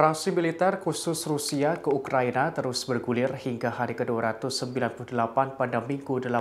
Operasi militer khusus Rusia ke Ukraina terus bergulir hingga hari ke-298 pada Minggu 18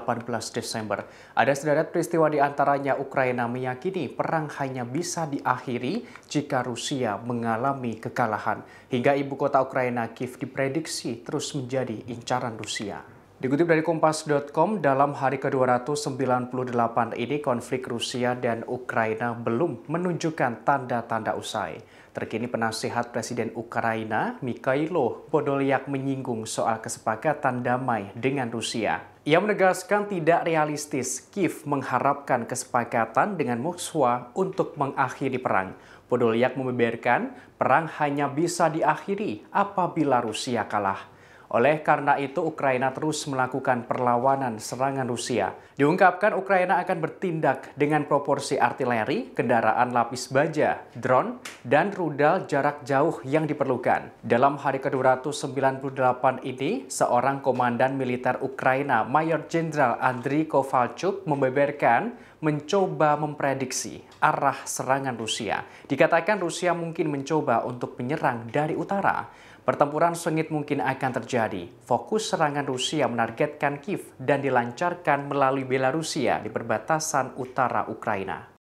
Desember. Ada sederet peristiwa di antaranya Ukraina meyakini perang hanya bisa diakhiri jika Rusia mengalami kekalahan. Hingga ibu kota Ukraina, Kyiv, diprediksi terus menjadi incaran Rusia. Dikutip dari Kompas.com, dalam hari ke-298 ini konflik Rusia dan Ukraina belum menunjukkan tanda-tanda usai. Terkini penasihat Presiden Ukraina, Mykhailo Podolyak, menyinggung soal kesepakatan damai dengan Rusia. Ia menegaskan tidak realistis Kyiv mengharapkan kesepakatan dengan Moskwa untuk mengakhiri perang. Podolyak membeberkan perang hanya bisa diakhiri apabila Rusia kalah. Oleh karena itu, Ukraina terus melakukan perlawanan serangan Rusia. Diungkapkan Ukraina akan bertindak dengan proporsi artileri, kendaraan lapis baja, drone, dan rudal jarak jauh yang diperlukan. Dalam hari ke-298 ini, seorang komandan militer Ukraina, Mayor Jenderal Andriy Kovalchuk, membeberkan mencoba memprediksi arah serangan Rusia. Dikatakan Rusia mungkin mencoba untuk menyerang dari utara. Pertempuran sengit mungkin akan terjadi. Fokus serangan Rusia menargetkan Kyiv dan dilancarkan melalui Belarusia di perbatasan utara Ukraina.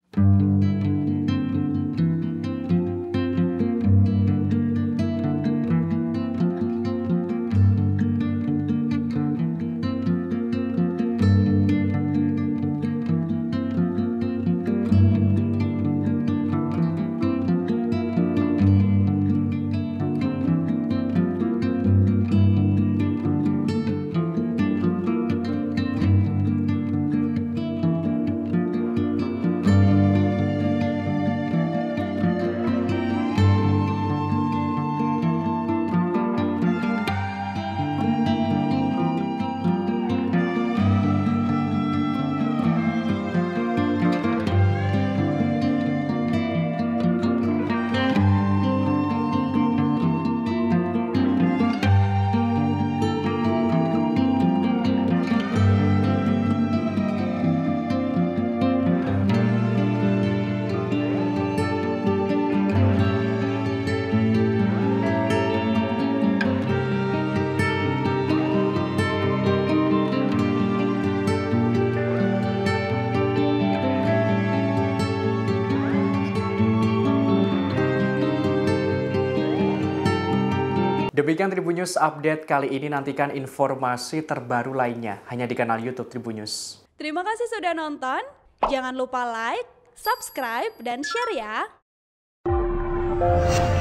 Demikian Tribunnews update kali ini, nantikan informasi terbaru lainnya hanya di kanal YouTube Tribunnews. Terima kasih sudah nonton, jangan lupa like, subscribe, dan share ya!